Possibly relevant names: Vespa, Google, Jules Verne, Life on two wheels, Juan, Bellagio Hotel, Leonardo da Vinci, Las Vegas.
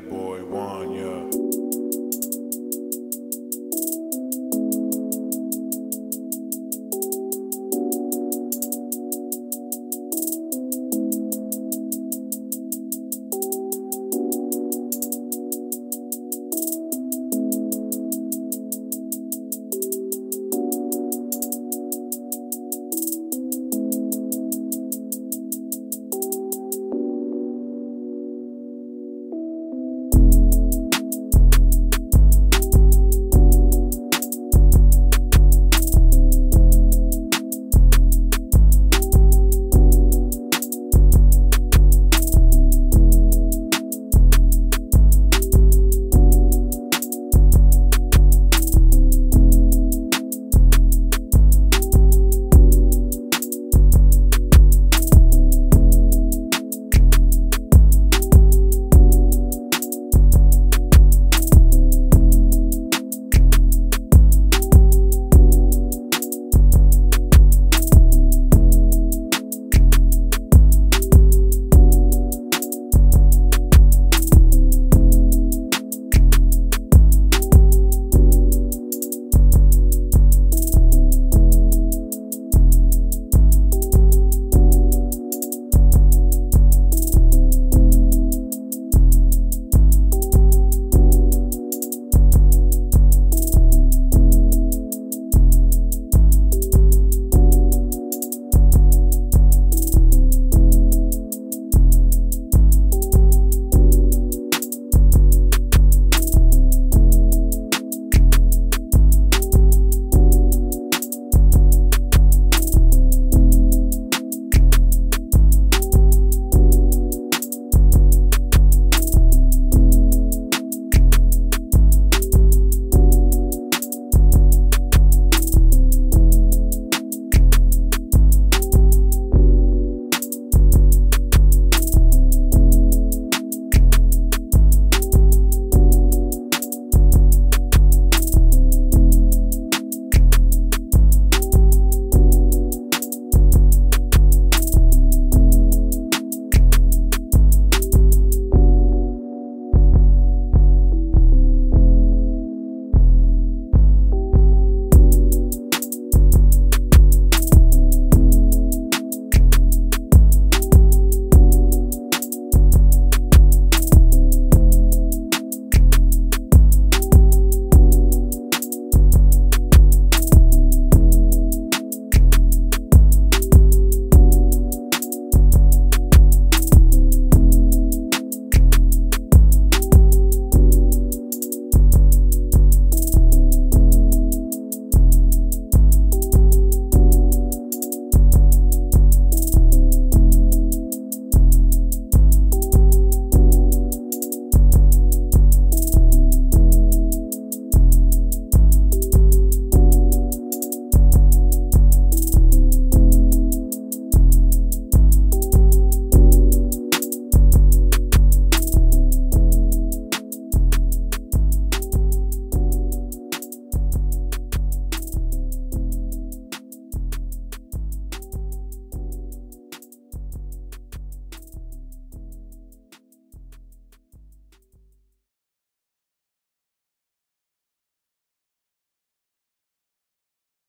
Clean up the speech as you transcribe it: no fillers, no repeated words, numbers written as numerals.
boy Juan, yeah.